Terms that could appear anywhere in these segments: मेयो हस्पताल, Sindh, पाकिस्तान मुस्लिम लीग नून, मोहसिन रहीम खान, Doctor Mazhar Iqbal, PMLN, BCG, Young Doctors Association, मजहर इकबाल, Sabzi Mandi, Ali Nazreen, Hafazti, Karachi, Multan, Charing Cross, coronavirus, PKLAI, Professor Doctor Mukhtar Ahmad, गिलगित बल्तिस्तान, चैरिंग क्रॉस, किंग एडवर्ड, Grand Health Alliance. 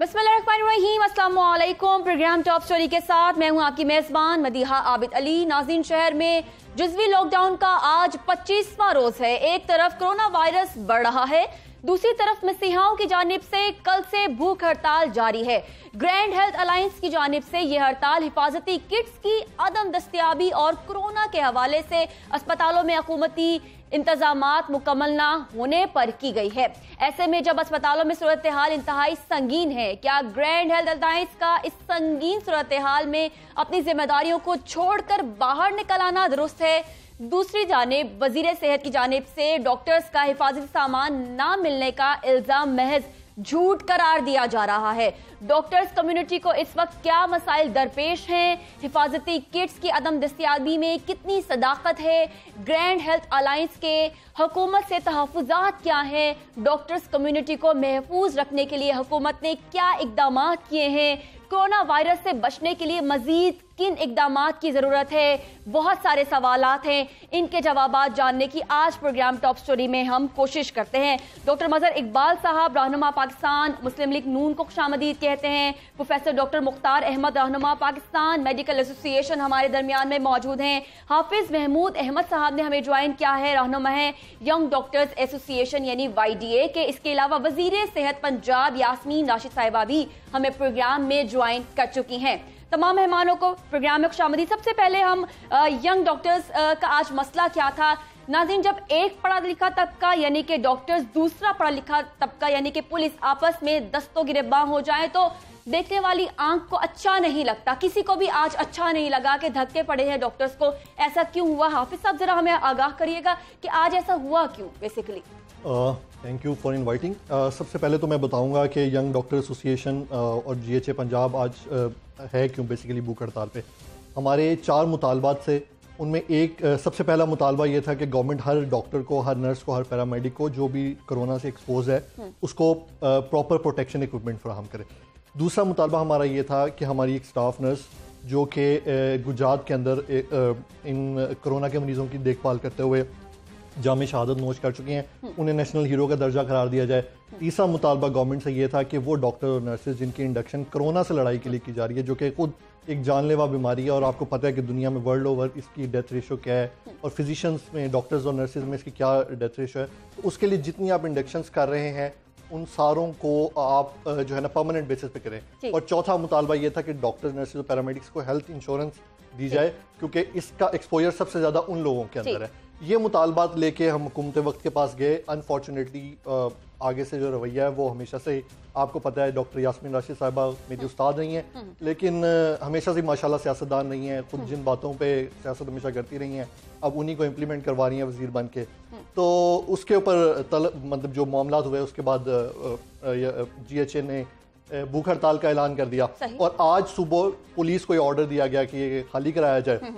बिस्मिल्लाह, अस्सलामुअलैकुम। Programme top story के साथ मैं हूं आपकी मेज़बान मदीहा आबिद। अली नाज़रीन, शहर में जुज़वी लॉकडाउन का आज 25वां रोज है। एक तरफ कोरोना वायरस बढ़ रहा है, दूसरी तरफ मसीहाओं की जानिब से कल से भूख हड़ताल जारी है। ग्रैंड हेल्थ अलायंस की जानिब से यह हड़ताल हिफाजती किट्स की अदम दस्तियाबी और कोरोना के हवाले से अस्पतालों में हुकूमती इंतजामात मुकम्मल ना होने पर की गई है। ऐसे में जब अस्पतालों में सूरत हाल इंतहाई संगीन है, क्या ग्रैंड हेल्थ अलायंस का इस संगीन सूरत हाल में अपनी जिम्मेदारियों को छोड़कर बाहर निकल आना दुरुस्त है? दूसरी जानिब वजीर सेहत की जानिब से डॉक्टर्स का हिफाजती सामान ना मिलने का इल्जाम महज झूठ करार दिया जा रहा है। डॉक्टर्स कम्युनिटी को इस वक्त क्या मसाइल दरपेश हैं? हिफाजती किट्स की अदम दस्तियाबी में कितनी सदाकत है? ग्रैंड हेल्थ अलायंस के हुकूमत से तहफ़ुज़ात क्या हैं? डॉक्टर्स कम्युनिटी को महफूज रखने के लिए हुकूमत ने क्या इकदाम किए हैं? कोरोना वायरस से बचने के लिए मजीद किन इकदाम की ज़रूरत है? बहुत सारे सवालात हैं, इनके जवाब जानने की आज प्रोग्राम टॉप स्टोरी में हम कोशिश करते हैं। डॉक्टर मजहर इकबाल साहब, रहनुमा पाकिस्तान मुस्लिम लीग नून को खुशामदीद कहते हैं। प्रोफेसर डॉक्टर मुख्तार अहमद, रहनुमा पाकिस्तान मेडिकल एसोसिएशन, हमारे दरमियान में मौजूद हैं। हाफिज महमूद अहमद साहब ने हमें ज्वाइन किया है, रहनुमा है यंग डॉक्टर्स एसोसिएशन यानी YDA के। इसके अलावा वजीर सेहत पंजाब यास्मीन राशिद साहिबा भी हमें प्रोग्राम में ज्वाइन कर चुकी हैं। तमाम मेहमानों को प्रोग्राम में खुशामदीद। सबसे पहले हम यंग डॉक्टर्स का आज मसला क्या था? नाज़रीन, जब एक पढ़ा लिखा तबका यानी कि डॉक्टर्स, दूसरा पढ़ा लिखा तबका यानी कि पुलिस आपस में दस्तों गिरफ्तार हो जाए तो देखने वाली आंख को अच्छा नहीं लगता। किसी को भी आज अच्छा नहीं लगा कि धक्के पड़े हैं डॉक्टर्स को। ऐसा क्यों हुआ? हाफिज साहब, जरा हमें आगाह करिएगा कि आज ऐसा हुआ क्यों basically. Thank you for inviting. सबसे पहले तो मैं बताऊंगा कि यंग डॉक्टर एसोसिएशन और GHA पंजाब आज है क्यों बेसिकली भूख हड़ताल पे। हमारे 4 मुतालबात से उनमें एक सबसे पहला मुतालबा ये था कि गवर्नमेंट हर डॉक्टर को, हर नर्स को, हर पैरामेडिक को जो भी कोरोना से एक्सपोज है उसको प्रॉपर प्रोटेक्शन इक्विपमेंट फराहम करे। दूसरा मुतालबा हमारा ये था कि हमारी एक स्टाफ नर्स जो कि गुजरात के अंदर इन कोरोना के मरीज़ों की देखभाल करते हुए जाम शहादत नोश कर चुकी हैं, उन्हें नेशनल हीरो का दर्जा करार दिया जाए। तीसरा मुतालबा गवर्नमेंट से ये था कि वो डॉक्टर और नर्सेज जिनकी इंडक्शन कोरोना से लड़ाई के लिए की जा रही है, जो कि खुद एक जानलेवा बीमारी है और आपको पता है कि दुनिया में वर्ल्ड ओवर इसकी डेथ रेशो क्या है और फिजिशंस में, डॉक्टर्स और नर्सेज में इसकी क्या डेथ रेशो है, तो उसके लिए जितनी आप इंडक्शंस कर रहे हैं उन सारों को आप जो है ना परमानेंट बेसिस पे करें। और चौथा मुतालबा ये था कि डॉक्टर्स, नर्सेज और पैरामेडिक्स को हेल्थ इंश्योरेंस दी जाए क्योंकि इसका एक्सपोजर सबसे ज़्यादा उन लोगों के अंदर है। ये मुतालबात लेके हम हुकूमत वक्त के पास गए। अनफॉर्चुनेटली आगे से जो रवैया है वो हमेशा से आपको पता है, डॉक्टर यास्मीन राशिद साहिबा मेरी उस्ताद रही हैं, लेकिन हमेशा से माशाल्लाह सियासतदान रही हैं, खुद जिन बातों पे सियासत हमेशा करती रही हैं अब उन्हीं को इम्प्लीमेंट करवा रही हैं वजीर बन के। तो उसके ऊपर मतलब जो मामला हुए उसके बाद GHA ने भूख हड़ताल का ऐलान कर दिया और आज सुबह पुलिस को ऑर्डर दिया गया कि ये खाली कराया जाए,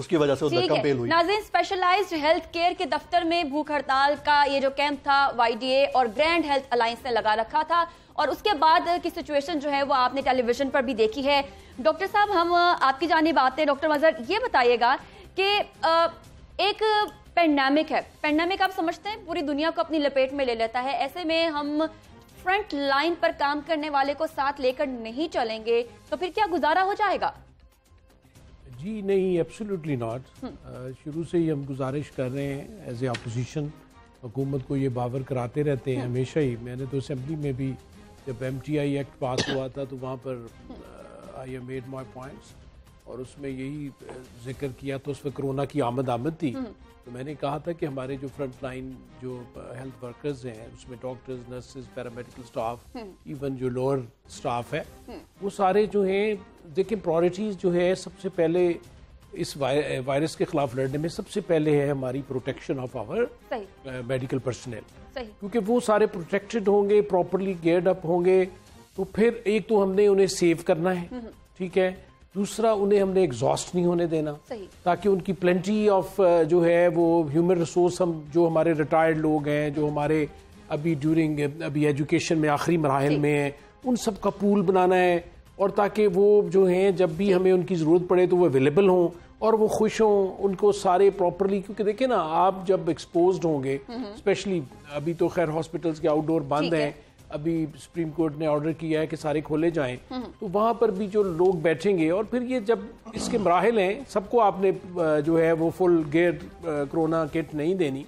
उसकी वजह से उधर कंपेल हुई। नाज़रीन, स्पेशलाइज्ड हेल्थ केयर के दफ्तर में भूख हड़ताल का ये जो कैंप था YDA और ग्रैंड हेल्थ अलायंस ने लगा रखा था और उसके बाद की सिचुएशन जो है वो आपने टेलीविजन पर भी देखी है। डॉक्टर साहब, हम आपकी जानिब आते हैं। डॉक्टर मजहर, ये बताइएगा कि एक पेंडेमिक है, पेंडेमिक आप समझते हैं पूरी दुनिया को अपनी लपेट में ले लेता है। ऐसे में हम फ्रंट लाइन पर काम करने वाले को साथ लेकर नहीं चलेंगे तो फिर क्या गुजारा हो जाएगा? जी नहीं, एब्सोल्युटली नॉट। शुरू से ही हम गुजारिश कर रहे हैं एज ए अपोजिशन, हुकूमत को ये बावर कराते रहते हैं हमेशा ही। मैंने तो असम्बली में भी जब MTI एक्ट पास हुआ था तो वहाँ पर I have made my points और उसमें यही जिक्र किया। तो उसमें कोरोना की आमद थी तो मैंने कहा था कि हमारे जो फ्रंट लाइन जो हेल्थ वर्कर्स हैं उसमें doctors, nurses, paramedical staff, even जो लोअर स्टाफ है वो सारे जो हैं, देखिए प्रायोरिटीज़ जो है सबसे पहले इस वायरस के खिलाफ लड़ने में सबसे पहले है हमारी protection of our medical personnel, क्योंकि वो सारे प्रोटेक्टेड होंगे, प्रॉपरली गेयर्ड अप होंगे तो फिर एक तो हमने उन्हें सेव करना है, ठीक है, दूसरा उन्हें हमने एग्जॉस्ट नहीं होने देना ताकि उनकी प्लेंटी ऑफ जो है वो ह्यूमन रिसोर्स, हम जो हमारे रिटायर्ड लोग हैं, जो हमारे अभी ड्यूरिंग अभी एजुकेशन में आखिरी मराहल में हैं, उन सब का पूल बनाना है और ताकि वो जो हैं जब भी हमें उनकी ज़रूरत पड़े तो वो अवेलेबल हों और वो खुश हों, उनको सारे प्रॉपरली, क्योंकि देखिए ना आप जब एक्सपोज्ड होंगे, स्पेशली अभी तो खैर हॉस्पिटल्स के आउटडोर बंद हैं, अभी सुप्रीम कोर्ट ने ऑर्डर किया है कि सारे खोले जाएं, तो वहाँ पर भी जो लोग बैठेंगे और फिर ये जब इसके मराहल हैं, सबको आपने जो है वो फुल गेयर कोरोना किट नहीं देनी,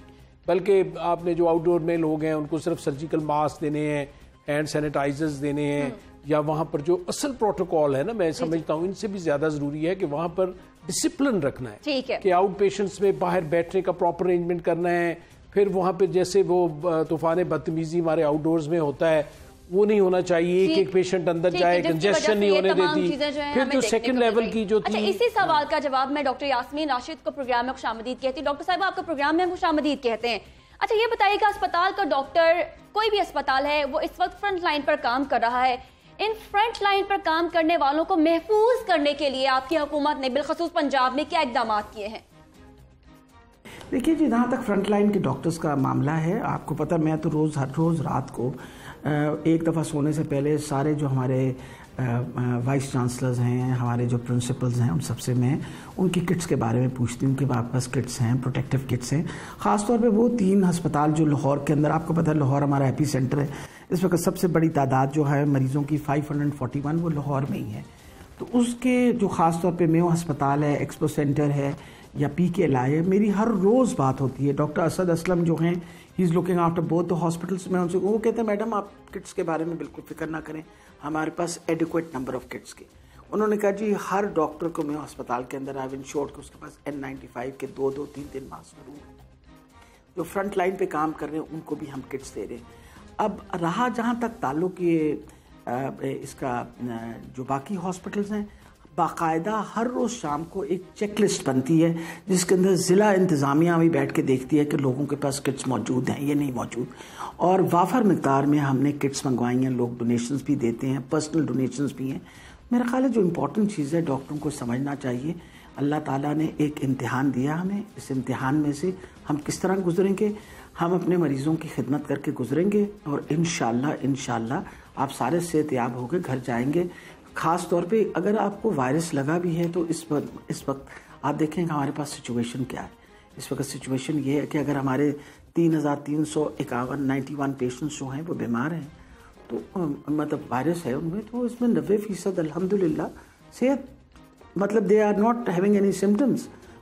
बल्कि आपने जो आउटडोर में लोग हैं उनको सिर्फ सर्जिकल मास्क देने हैं, हैंड सैनिटाइजर्स देने हैं, या वहाँ पर जो असल प्रोटोकॉल है ना, मैं समझता हूँ इनसे भी ज़्यादा ज़रूरी है कि वहाँ पर डिसिप्लिन रखना है, ठीक है, कि आउट पेशेंट्स में बाहर बैठने का प्रॉपर अरेंजमेंट करना है। फिर वहाँ पे जैसे वो तूफान बदतमीजी हमारे आउटडोर्स में होता है वो नहीं होना चाहिए, कि एक पेशेंट अंदर जाए, कंजेशन नहीं होने देती। फिर जो सेकंड लेवल की जो थी, इसी सवाल का जवाब मैं डॉक्टर यास्मीन राशिद को प्रोग्राम में खुशामदीद कहती हूँ। डॉक्टर साहब आपका प्रोग्राम में खुशामदीद कहते हैं। अच्छा ये बताइएगा, अस्पताल का डॉक्टर, कोई भी अस्पताल है, वो इस वक्त फ्रंट लाइन पर काम कर रहा है। इन फ्रंट लाइन पर काम करने वालों को महफूज करने के लिए आपकी हुकूमत ने बिलखसूस पंजाब में क्या इकदाम किए हैं? देखिए जी, जहाँ तक फ्रंट लाइन के डॉक्टर्स का मामला है, आपको पता मैं तो हर रोज़ रात को एक दफ़ा सोने से पहले सारे जो हमारे वाइस चांसलर्स हैं, हमारे जो प्रिंसिपल्स हैं, उन सबसे मैं उनकी किट्स के बारे में पूछती हूँ कि आपके पास किट्स हैं, प्रोटेक्टिव किट्स हैं। ख़ासतौर पे वो 3 अस्पताल जो लाहौर के अंदर, आपको पता है लाहौर हमारा एपी सेंटर है, इस वक्त सबसे बड़ी तादाद जो है मरीज़ों की 541 वो लाहौर में ही है। तो उसके जो ख़ास तौर पे मेयो हस्पताल है, एक्सपो सेंटर है या PKLAI है, मेरी हर रोज़ बात होती है। डॉक्टर असद असलम जो हैं, he is looking after both the hospitals. मैं उनसे, वो कहते हैं मैडम आप किट्स के बारे में बिल्कुल फ़िक्र ना करें, हमारे पास एडिक्वेट नंबर ऑफ़ किट्स के। उन्होंने कहा जी हर डॉक्टर को मेयो हस्पताल के अंदर आई विल इंश्योर कि उसके पास N95 के 2-3 मास्क ज़रूर हैं। जो फ्रंट लाइन पर काम कर रहे हैं उनको भी हम किट्स दे रहे हैं। अब रहा जहाँ तक ताल्लुक़ ये इसका जो बाकी हॉस्पिटल्स हैं, बाकायदा हर रोज़ शाम को एक चेकलिस्ट बनती है जिसके अंदर ज़िला इंतज़ामिया भी बैठ के देखती है कि लोगों के पास किट्स मौजूद हैं या नहीं मौजूद, और वाफर मिकदार में हमने किट्स मंगवाई हैं। लोग डोनेशंस भी देते हैं, पर्सनल डोनेशंस भी हैं। मेरा ख्याल है जो इम्पोर्टेंट चीज़ है डॉक्टरों को समझना चाहिए, अल्लाह ताला ने एक इम्तिहान दिया हमें, इस इम्तिहान में से हम किस तरह गुजरेंगे। हम अपने मरीज़ों की खिदमत करके गुजरेंगे और इंशाल्लाह आप सारे सेहतयाब होकर घर जाएंगे। ख़ास तौर पे अगर आपको वायरस लगा भी है तो इस वक्त आप देखें हमारे पास सिचुएशन क्या है। इस वक्त सिचुएशन ये है कि अगर हमारे 3,351 पेशेंट्स जो हैं वो बीमार हैं, तो मतलब वायरस है उनमें, तो इसमें 90% अलहमदिल्ला सेहत, मतलब they are not having any symptoms,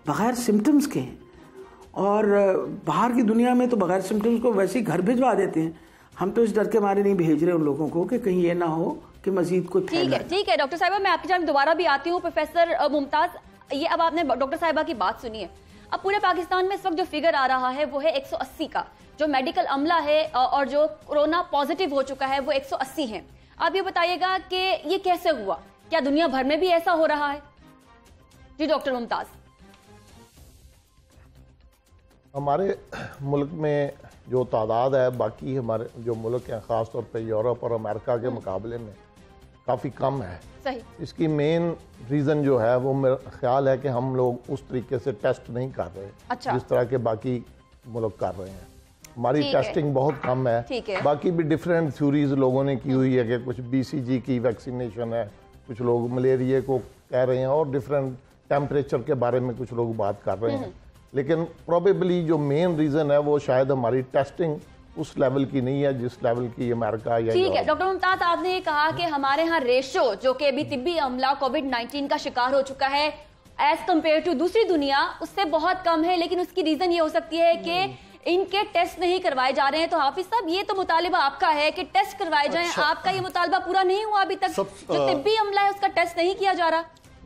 बग़ैर सिम्टम्स के हैं। और बाहर की दुनिया में तो बग़ैर सिम्टम्स को वैसे ही घर भिजवा देते हैं। हम तो इस डर के मारे नहीं भेज रहे उन लोगों को कि कहीं ये ना हो कि मजीद कोई फैल जाए। ठीक है डॉक्टर साहिबा, मैं आपकी जान दोबारा भी आती हूँ। प्रोफेसर मुमताज़, ये अब आपने डॉक्टर साहिबा की बात सुनी है। अब पूरे पाकिस्तान में इस वक्त जो फिगर आ रहा है वो है 180 का, जो मेडिकल अमला है और जो कोरोना पॉजिटिव हो चुका है वो 180 है। आप ये बताइएगा कि ये कैसे हुआ, क्या दुनिया भर में भी ऐसा हो रहा है? जी डॉक्टर मुमताज़, हमारे मुल्क में जो तादाद है बाकी हमारे जो मुल्क हैं ख़ास तौर पे यूरोप और अमेरिका के मुकाबले में काफ़ी कम है। सही। इसकी मेन रीज़न जो है वो मेरा ख्याल है कि हम लोग उस तरीके से टेस्ट नहीं कर रहे। अच्छा। जिस तरह के बाकी मुल्क कर रहे हैं, हमारी टेस्टिंग बहुत कम है। बाकी भी डिफरेंट थ्योरीज लोगों ने की हुई है कि कुछ BCG की वैक्सीनेशन है, कुछ लोग मलेरिया को कह रहे हैं, और डिफरेंट टेम्परेचर के बारे में कुछ लोग बात कर रहे हैं। लेकिन प्रॉबेबली जो मेन रीज़न है वो शायद हमारी टेस्टिंग उस लेवल की नहीं है जिस लेवल की अमेरिका या। ठीक है डॉक्टर मुमताज़, आपने ये कहा कि हमारे यहाँ रेशो जो कि अभी तिब्बी अमला COVID-19 का शिकार हो चुका है एज कम्पेयर टू दूसरी दुनिया, उससे बहुत कम है, लेकिन उसकी रीज़न ये हो सकती है कि इनके टेस्ट नहीं करवाए जा रहे हैं। तो हाफिज साहब, ये तो मुतालिबा आपका है कि टेस्ट करवाए जाए। अच्छा। आपका ये मुतालबा पूरा नहीं हुआ अभी तक, जो तिब्बी अमला है उसका टेस्ट नहीं किया जा रहा।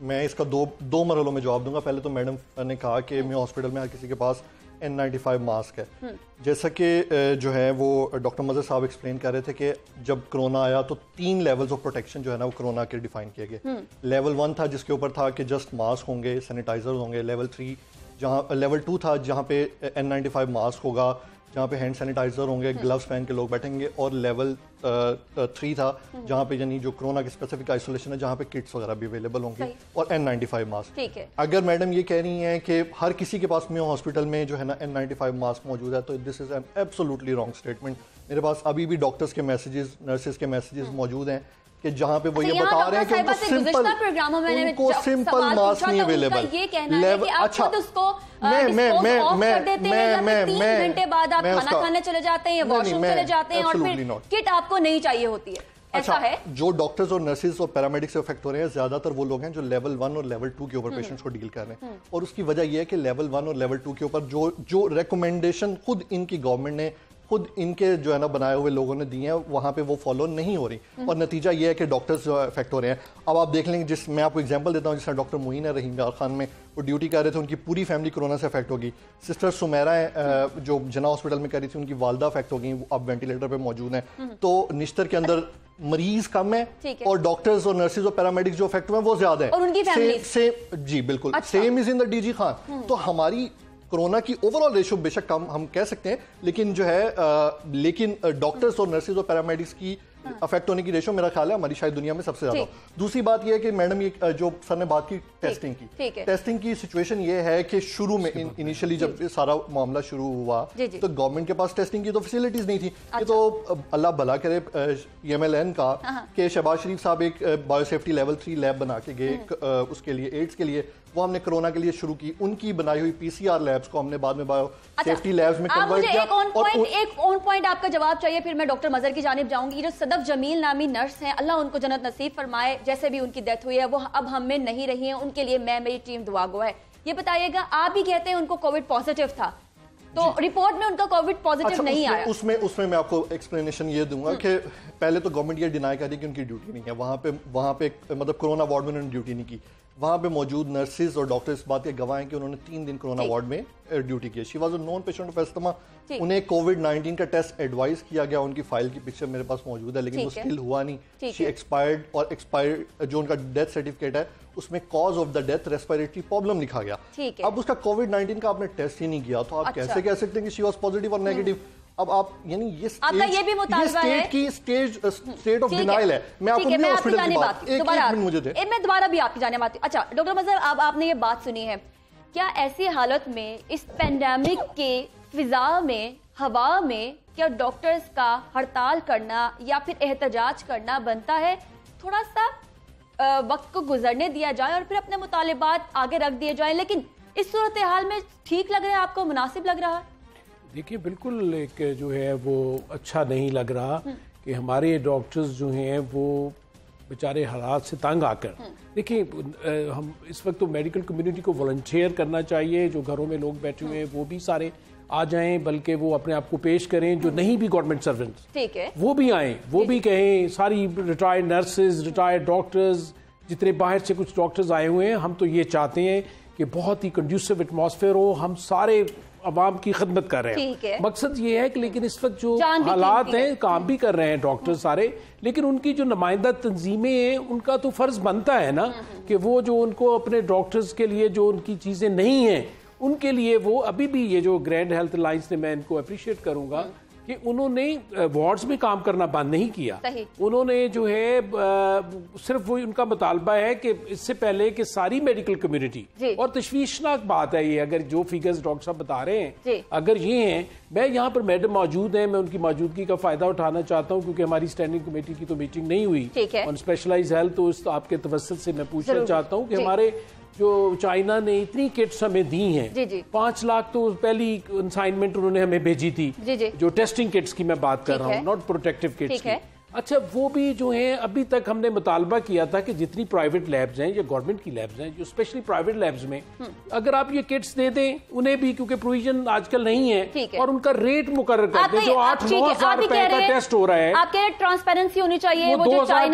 मैं इसका दो मरहलों में जवाब दूंगा। पहले तो मैडम ने कहा कि मेरे हॉस्पिटल में हर किसी के पास N95 मास्क है। जैसा कि जो है वो डॉक्टर मजहर साहब एक्सप्लेन कर रहे थे कि जब कोरोना आया तो 3 लेवल्स ऑफ प्रोटेक्शन जो है ना वो कोरोना के डिफाइन किए गए। लेवल 1 था जिसके ऊपर था कि जस्ट मास्क होंगे, सैनिटाइजर होंगे। लेवल 2 था जहाँ पे N95 मास्क होगा, जहाँ पे हैंड सैनिटाइजर होंगे, ग्लव्स पहन के लोग बैठेंगे। और लेवल 3 था जहाँ पे यानी जो कोरोना की स्पेसिफिक आइसोलेशन है, जहाँ पे किट्स वगैरह भी अवेलेबल होंगे और N95 मास्क। ठीक है। अगर मैडम ये कह रही हैं कि हर किसी के पास मेरे हॉस्पिटल में जो है ना N95 मास्क मौजूद है, तो this is an absolutely wrong statement. मेरे पास अभी भी डॉक्टर्स के मैसेजेस, नर्सेज के मैसेजेस मौजूद हैं कि जहाँ पे वो ये बता रहे हैं कि उनको सिंपल मास्क नहीं अवेलेबल। घंटे बाद आप खाना खाने चले जाते हैं, वॉशरूम चले जाते हैं और फिर किट आपको नहीं चाहिए होती है? अच्छा है, जो डॉक्टर्स और नर्सेज और पैरामेडिक्स से अफेक्ट हो रहे हैं ज्यादातर वो लोग हैं जो लेवल 1 और लेवल 2 के ऊपर पेशेंट्स को डील कर रहे हैं। और उसकी वजह यह है कि लेवल 1 और लेवल 2 के ऊपर जो रिकमेंडेशन खुद इनकी गवर्नमेंट ने, खुद इनके जो है ना बनाए हुए लोगों ने दिए हैं, वहाँ पे वो फॉलो नहीं हो रही और नतीजा ये है कि डॉक्टर्स जो अफेक्ट हो रहे हैं। अब आप देख लेंगे, जिस मैं आपको एग्जांपल देता हूँ, जिस तरह डॉक्टर मोहसिन रहीम खान में वो ड्यूटी कर रहे थे, उनकी पूरी फैमिली कोरोना से अफेक्ट होगी। सिस्टर सुमेरा जो जिन्ना हॉस्पिटल में करी थी, उनकी वालदा अफेक्ट हो गई, अब वेंटिलेटर पर मौजूद हैं। तो निश्तर के अंदर मरीज कम है और डॉक्टर्स और नर्सेज और पैरामेडिक्स जो अफेक्ट हुए हैं वो ज्यादा है और उनकी फैमिली सेम। जी बिल्कुल, same is in the DG Khan. तो हमारी कोरोना की ओवरऑल रेशियो बेशक कम हम कह सकते हैं, लेकिन जो है लेकिन डॉक्टर्स और नर्सेज और पैरामेडिक्स की अफेक्ट होने की रेशियो मेरा ख्याल है हमारी शायद दुनिया में सबसे ज्यादा। दूसरी बात यह है कि मैडम, ये जो सर ने बात की टेस्टिंग की, टेस्टिंग की सिचुएशन ये है कि शुरू में इनिशियली जब सारा मामला शुरू हुआ तो गवर्नमेंट के पास टेस्टिंग की तो फैसिलिटीज नहीं थी। ये तो अल्लाह भला करे MLN का कि शहबाज शरीफ साहब एक बायोसेफ्टी लेवल 3 लैब बना के गए उसके लिए, एड्स के लिए, वो हमने कोरोना के लिए शुरू की। उनकी बनाई हुई PCR लैब्स को हमने बाद में बायो सेफ्टी लैब्स में कन्वर्ट किया। एक ऑन पॉइंट आपका जवाब चाहिए, फिर मैं डॉक्टर मजहर की जानिब जाऊंगी। जो सदफ जमील नामी नर्स हैं, अल्लाह उनको जन्नत नसीब फरमाए, जैसे भी उनकी डेथ हुई है वो अब हम में नहीं रही है, उनके लिए मैं, मेरी टीम दुआ गो है। ये बताइएगा, आप भी कहते हैं उनको कोविड पॉजिटिव था, तो रिपोर्ट में उनका कोविड पॉजिटिव नहीं आया। उसमें मैं आपको एक्सप्लेनेशन ये दूंगा कि पहले तो गवर्नमेंट ये डिनाई कर रही कि उनकी ड्यूटी नहीं है वहाँ पे मतलब कोरोना वार्ड में उन्होंने ड्यूटी नहीं की। वहाँ पे मौजूद नर्सेज और डॉक्टर्स बात के गवाह हैं कि उन्होंने 3 दिन कोरोना वार्ड में ड्यूटी की। She was a non patient of asthma, उन्हें कोविड-19 का टेस्ट एडवाइस किया गया, उनकी फाइल की पिक्चर मेरे पास मौजूद है, लेकिन वो स्टिल हुआ नहीं। शी एक्सपायर्ड और एक्सपायर्ड जो उनका डेथ सर्टिफिकेट है उसमें cause of the death respiratory problem लिखा गया। अब उसका कोविड-19 का आपने टेस्ट ही नहीं किया, तो आप कैसे कह सकते हैं कि शी वाज पॉजिटिव और नेगेटिव? अब आप यानी ये स्टेट ऑफ डिनाइल है। मैं आपको दोबारा भी आपकी जाने बात। अच्छा डॉक्टर मजहर, अब आपने ये बात सुनी है, क्या ऐसी हालत में, इस पेंडेमिक के फिजा में, हवा में, क्या डॉक्टर्स का हड़ताल करना या फिर एहतजाज करना बनता है? थोड़ा सा वक्त को गुजरने दिया जाए और फिर अपने मुतालिबात आगे रख दिए जाए, लेकिन इस सूरत हाल में ठीक लग रहा है आपको, मुनासिब लग रहा है? देखिए बिल्कुल एक जो है वो अच्छा नहीं लग रहा कि हमारे डॉक्टर्स जो हैं वो बेचारे हालात से तंग आकर, देखिए हम इस वक्त तो मेडिकल कम्युनिटी को वॉलंटियर करना चाहिए, जो घरों में लोग बैठे हुए हैं वो भी सारे आ जाएं, बल्कि वो अपने आप को पेश करें, जो नहीं भी गवर्नमेंट सर्वेंट्स ठीक है वो भी आएँ, वो भी कहें। सारी रिटायर्ड नर्सेज, रिटायर्ड डॉक्टर्स, जितने बाहर से कुछ डॉक्टर्स आए हुए हैं, हम तो ये चाहते हैं कि बहुत ही कंड्यूसिव एटमॉस्फेयर हो, हम सारे अवाम की खिदमत कर रहे हैं। मकसद ये है कि लेकिन इस वक्त जो हालात हैं, काम भी कर रहे हैं डॉक्टर सारे, लेकिन उनकी जो नुमाइंदा तंजीमें हैं उनका तो फर्ज बनता है ना कि वो जो उनको अपने डॉक्टर्स के लिए जो उनकी चीज़ें नहीं हैं उनके लिए वो अभी भी, ये जो ग्रैंड हेल्थ अलायंस ने, मैं इनको अप्रिशिएट करूँगा कि उन्होंने वार्ड्स में काम करना बंद नहीं किया। उन्होंने जो है सिर्फ वो उनका मुतालबा है कि इससे पहले कि सारी मेडिकल कम्युनिटी, और तशवीशनाक बात है ये, अगर जो फिगर्स डॉक्टर साहब बता रहे हैं अगर ये हैं, मैं यहाँ पर मैडम मौजूद हैं, मैं उनकी मौजूदगी का फायदा उठाना चाहता हूँ क्योंकि हमारी स्टैंडिंग कमेटी की तो मीटिंग नहीं हुई और स्पेशलाइज हेल्थ, तो उस आपके तवस्सुल से मैं पूछना चाहता हूँ कि हमारे जो चाइना ने इतनी किट्स हमें दी हैं, 5 लाख तो पहली असाइनमेंट उन्होंने हमें भेजी थी, जो टेस्टिंग किट्स की मैं बात कर रहा हूँ, नॉट प्रोटेक्टिव किट्स की। अच्छा वो भी जो है अभी तक हमने मुतालबा किया था कि जितनी प्राइवेट लैब्स हैं या गवर्नमेंट की लैब्स हैं, जो स्पेशली प्राइवेट लैब्स में, अगर आप ये किट्स दे दें उन्हें भी, क्योंकि प्रोविजन आजकल नहीं है, और उनका रेट मुकर्रर कर दें जो 8-9 हज़ार रुपए का टेस्ट हो रहा है। आप कह रहे हैं ट्रांसपेरेंसी होनी चाहिए, वो 2000 का नहीं,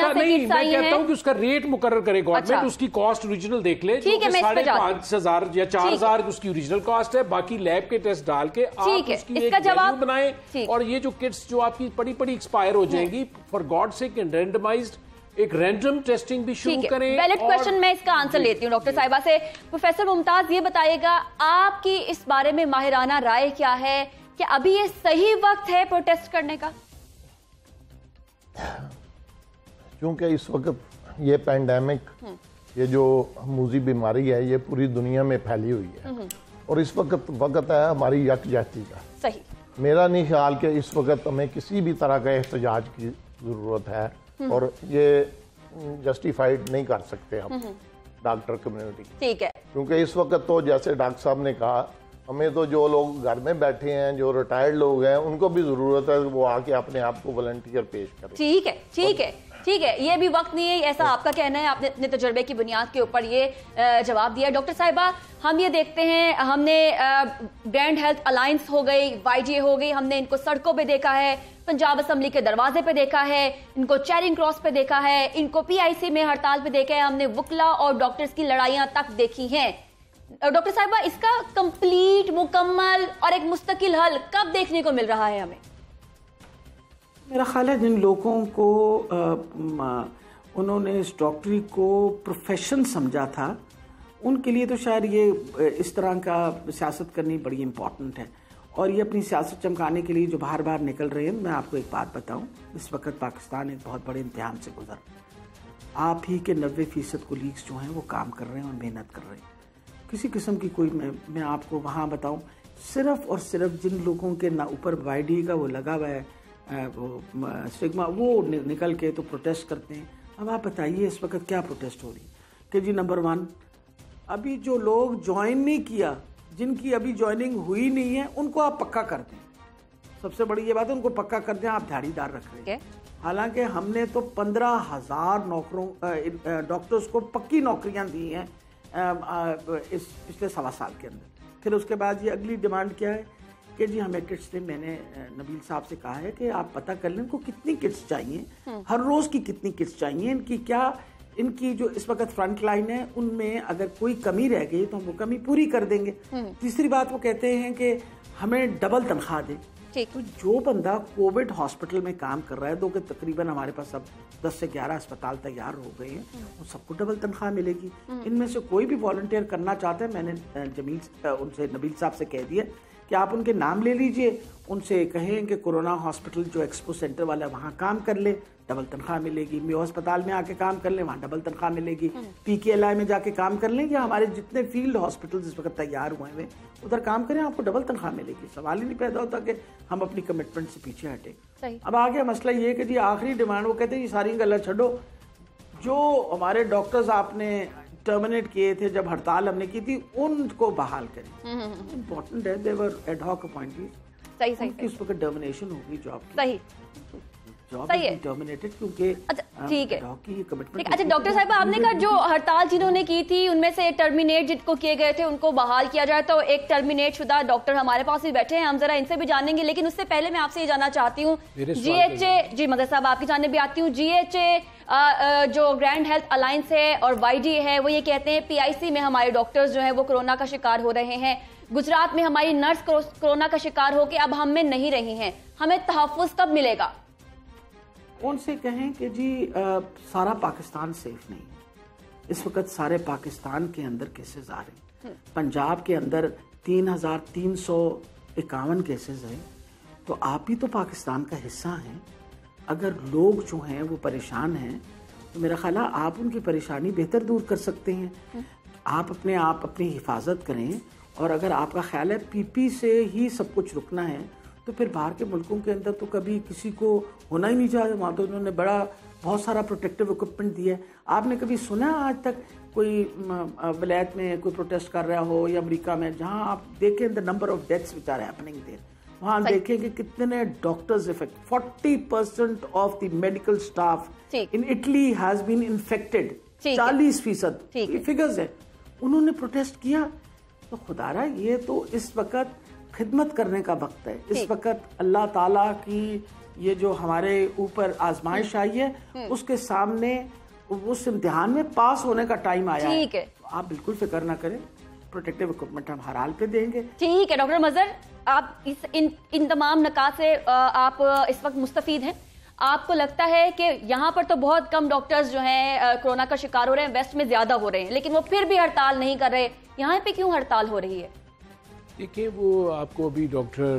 मैं कहता हूँ कि उसका रेट मुकर्रर करे गवर्नमेंट, उसकी कॉस्ट ओरिजिनल देख ले, 5,500 या 4,000 उसकी ओरिजिनल कॉस्ट है, बाकी लैब के टेस्ट डाल के आप उसकी जवाब बनाए। और ये जो किट्स जो आपकी बड़ी बड़ी एक्सपायर हो जाएंगी, फॉर गॉड से रैंडमाइज्ड एक रैंडम टेस्टिंग भी शुरू करें। बैलेट क्वेश्चन मैं इसका आंसर लेती हूं डॉक्टर साहिबा से। प्रोफेसर मुमताज ये बताइएगा, आपकी इस बारे में माहिराना राय क्या है कि अभी ये सही वक्त है प्रोटेस्ट करने का? क्योंकि इस वक्त ये पैंडेमिक, ये जो मूजी बीमारी है, ये पूरी दुनिया में फैली हुई है और इस वक्त वक्त है हमारी यकजहती का। सही, मेरा नहीं ख्याल कि इस वक्त हमें किसी भी तरह का एहतजाज की ज़रूरत है और ये जस्टिफाइड नहीं कर सकते हम। Doctor community. ठीक है, क्योंकि इस वक्त तो जैसे डॉक्टर साहब ने कहा, हमें तो जो लोग घर में बैठे हैं, जो रिटायर्ड लोग हैं, उनको भी जरूरत है वो आके अपने आप को वॉलंटियर पेश करें। ठीक है, ठीक है, ठीक है, ये भी वक्त नहीं है, ऐसा आपका कहना है, आपने अपने तजुर्बे की बुनियाद के ऊपर ये जवाब दिया। डॉक्टर साहिबा, हम ये देखते हैं, हमने ग्रैंड हेल्थ अलायंस हो गई, YGA हो गई, हमने इनको सड़कों पे देखा है, पंजाब असम्बली के दरवाजे पे देखा है, इनको चैरिंग क्रॉस पे देखा है, इनको PIC में हड़ताल पे देखा है, हमने वकला और डॉक्टर्स की लड़ाइयाँ तक देखी हैं। डॉक्टर साहिबा, इसका कंप्लीट, मुकम्मल और एक मुस्तकिल हल कब देखने को मिल रहा है हमें? मेरा ख्याल है जिन लोगों को उन्होंने इस डॉक्टरी को प्रोफेशन समझा था, उनके लिए तो शायद ये इस तरह का सियासत करनी बड़ी इम्पॉर्टेंट है, और ये अपनी सियासत चमकाने के लिए जो बाहर बाहर निकल रहे हैं। मैं आपको एक बात बताऊं, इस वक्त पाकिस्तान एक बहुत बड़े इम्तिहान से गुजर रहा है। आप ही के 90% कोलीग्स जो हैं वो काम कर रहे हैं और मेहनत कर रहे हैं, किसी किस्म की कोई, मैं आपको वहाँ बताऊं, सिर्फ और सिर्फ जिन लोगों के ना ऊपर YDA का वो लगा हुआ है स्टिग्मा, वो निकल के तो प्रोटेस्ट करते हैं। अब आप बताइए इस वक्त क्या प्रोटेस्ट हो रही है कि जी नंबर 1, अभी जो लोग ज्वाइन नहीं किया, जिनकी अभी ज्वाइनिंग हुई नहीं है, उनको आप पक्का कर दें। सबसे बड़ी ये बात है, उनको पक्का कर दें, आप धाड़ीदार रख रहे हैं। हालांकि हमने तो 15,000 नौकरों डॉक्टर्स को पक्की नौकरियाँ दी हैं इस पिछले 7.5 साल के अंदर। फिर उसके बाद ये अगली डिमांड क्या है कि जी हमें किट्स से, मैंने नबील साहब से कहा है कि आप पता कर लें इनको कितनी किट्स चाहिए, हर रोज़ की कितनी किट्स चाहिए, इनकी क्या, इनकी जो इस वक्त फ्रंट लाइन है उनमें अगर कोई कमी रह गई तो हम वो कमी पूरी कर देंगे। तीसरी बात वो कहते हैं कि हमें डबल तनख्वाह दें। तो जो बंदा कोविड हॉस्पिटल में काम कर रहा है, दो के तकरीबन हमारे पास अब 10 से 11 अस्पताल तैयार हो गए हैं, उन सबको डबल तनख्वाह मिलेगी। इनमें से कोई भी वॉलंटियर करना चाहता है, मैंने नबील साहब से कह दिया कि आप उनके नाम ले लीजिए, उनसे कहें कि कोरोना हॉस्पिटल जो एक्सपो सेंटर वाला है वहाँ काम कर ले, डबल तनख्वाह मिलेगी। मेयो अस्पताल में आके काम कर लें, वहाँ डबल तनख्वाह मिलेगी। PKLAI में जाके काम कर लें, या हमारे जितने फील्ड हॉस्पिटल इस वक्त तैयार हुए हैं उधर काम करें, आपको डबल तनख्वाह मिलेगी। सवाल ही नहीं पैदा होता कि हम अपनी कमिटमेंट से पीछे हटें। अब आगे मसला ये है कि जी आखिरी डिमांड, वो कहते हैं ये सारी गला छोड़ो, जो हमारे डॉक्टर्स आपने टर्मिनेट किए थे जब हड़ताल हमने की थी, उनको बहाल करें। इम्पोर्टेंट है, देवर एड हॉक अपॉइंटमेंट, इस वक्त टर्मिनेशन होगी जॉब की, जॉब टर्मिनेटेड क्योंकि ठीक है। अच्छा डॉक्टर साहब, आपने कहा जो हड़ताल जिन्होंने की थी उनमें से टर्मिनेट जिनको किए गए थे उनको बहाल किया जाए, तो एक टर्मिनेट शुदा डॉक्टर हमारे पास भी बैठे हैं, हम जरा इनसे भी जानेंगे। लेकिन उससे पहले मैं आपसे ये जानना चाहती हूँ, GHA मदर साहब आपकी जाने भी आती हूँ, GHA जो ग्रैंड हेल्थ अलायंस है और YGA है, वो ये कहते हैं PIC में हमारे डॉक्टर्स जो है वो कोरोना का शिकार हो रहे हैं, गुजरात में हमारी नर्स कोरोना का शिकार होकर अब हम में नहीं रही है, हमें तहफ़्फ़ुज़ कब मिलेगा? उनसे कहें कि जी सारा पाकिस्तान सेफ नहीं है, इस वक्त सारे पाकिस्तान के अंदर केसेस आ रहे हैं। पंजाब के अंदर 3,351 केसेस हैं, तो आप भी तो पाकिस्तान का हिस्सा हैं। अगर लोग जो हैं वो परेशान हैं, तो मेरा ख्याल है आप उनकी परेशानी बेहतर दूर कर सकते हैं। आप अपने आप अपनी हिफाजत करें, और अगर आपका ख्याल है PP से ही सब कुछ रुकना है, तो फिर बाहर के मुल्कों के अंदर तो कभी किसी को होना ही नहीं चाहिए, वहाँ तो उन्होंने बहुत सारा प्रोटेक्टिव इक्विपमेंट दिया है। आपने कभी सुना आज तक कोई वलायत में कोई प्रोटेस्ट कर रहा हो, या अमेरिका में, जहाँ आप देखें the number of deaths which are happening there, वहाँ हम देखें कि कितने doctors effect, 40% of the medical staff in Italy has been infected, 40% figures है। उन्होंने प्रोटेस्ट किया, तो खुदारा ये तो इस वक्त खिदमत करने का वक्त है। इस वक्त अल्लाह ताला की ये जो हमारे ऊपर आजमाइश आई है, उसके सामने उस इम्तिहान में पास होने का टाइम आया है। ठीक है, आप बिल्कुल फिक्र ना करें, प्रोटेक्टिव इक्विपमेंट हम हर हाल पे देंगे। ठीक है डॉक्टर मजहर, आप इन तमाम नकात से आप इस वक्त मुस्तफीद हैं। आपको लगता है कि यहाँ पर तो बहुत कम डॉक्टर्स जो हैं कोरोना का शिकार हो रहे हैं, वेस्ट में ज्यादा हो रहे हैं, लेकिन वो फिर भी हड़ताल नहीं कर रहे, यहाँ पे क्यों हड़ताल हो रही है? देखिए, वो आपको अभी डॉक्टर